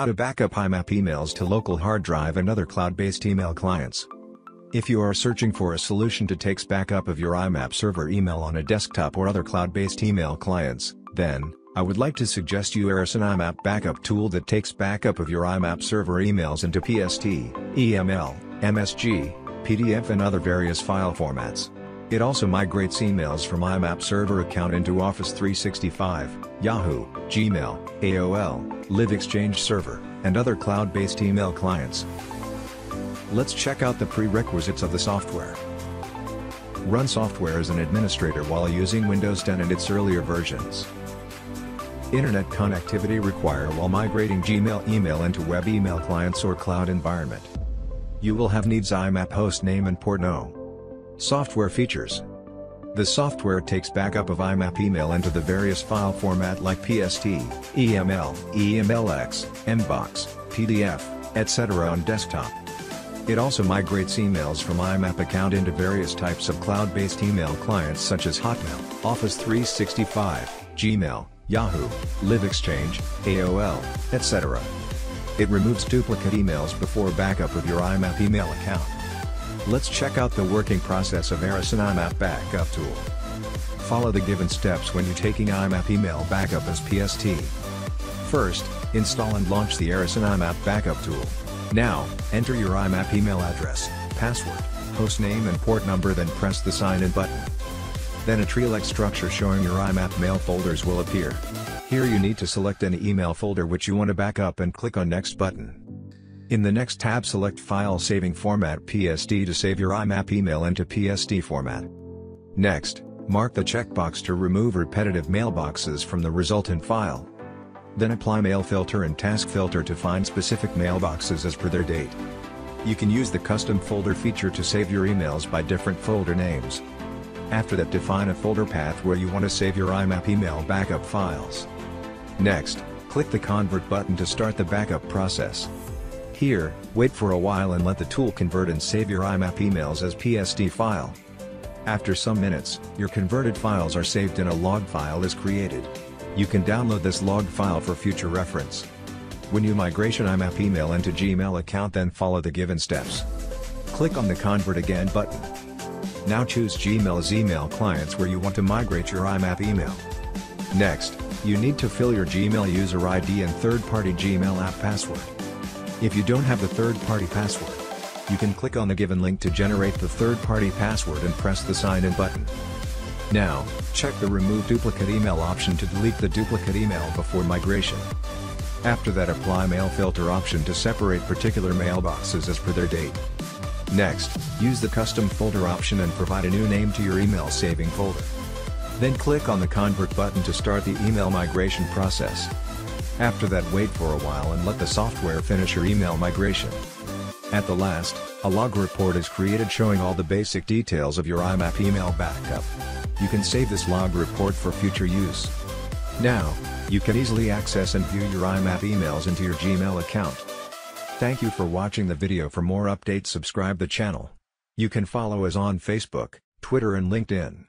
How to backup IMAP emails to local hard drive and other cloud-based email clients. If you are searching for a solution that takes backup of your IMAP server email on a desktop or other cloud-based email clients, then I would like to suggest you Aryson IMAP Backup Tool that takes backup of your IMAP server emails into PST, EML, MSG, PDF and other various file formats. It also migrates emails from IMAP server account into Office 365, Yahoo, Gmail, AOL, Live Exchange Server, and other cloud-based email clients. Let's check out the prerequisites of the software. Run software as an administrator while using Windows 10 and its earlier versions. Internet connectivity required while migrating Gmail email into web email clients or cloud environment. You will have needs IMAP host name and port no. Software features. The software takes backup of IMAP email into the various file format like PST, EML, EMLX, MBOX, PDF, etc. on desktop. It also migrates emails from IMAP account into various types of cloud-based email clients such as Hotmail, Office 365, Gmail, Yahoo, Live Exchange, AOL, etc. It removes duplicate emails before backup of your IMAP email account. Let's check out the working process of Aryson IMAP Backup Tool. Follow the given steps when you're taking IMAP email backup as PST. First, install and launch the Aryson IMAP Backup Tool. Now, enter your IMAP email address, password, hostname and port number, then press the sign in button. Then a tree-like structure showing your IMAP mail folders will appear. Here you need to select any email folder which you want to back up and click on Next button. In the next tab, select File Saving Format PST to save your IMAP email into PST format. Next, mark the checkbox to remove repetitive mailboxes from the resultant file. Then apply Mail Filter and Task Filter to find specific mailboxes as per their date. You can use the Custom Folder feature to save your emails by different folder names. After that, define a folder path where you want to save your IMAP email backup files. Next, click the Convert button to start the backup process. Here, wait for a while and let the tool convert and save your IMAP emails as PST file. After some minutes, your converted files are saved and a log file is created. You can download this log file for future reference. When you migration IMAP email into Gmail account, then follow the given steps. Click on the Convert Again button. Now choose Gmail as email clients where you want to migrate your IMAP email. Next, you need to fill your Gmail user ID and third-party Gmail app password. If you don't have the third-party password, you can click on the given link to generate the third-party password and press the sign in button. Now, check the remove duplicate email option to delete the duplicate email before migration. After that, apply mail filter option to separate particular mailboxes as per their date. Next, use the custom folder option and provide a new name to your email saving folder. Then click on the Convert button to start the email migration process. After that, wait for a while and let the software finish your email migration. At the last, a log report is created showing all the basic details of your IMAP email backup. You can save this log report for future use. Now, you can easily access and view your IMAP emails into your Gmail account. Thank you for watching the video. For more updates, subscribe the channel. You can follow us on Facebook, Twitter and LinkedIn.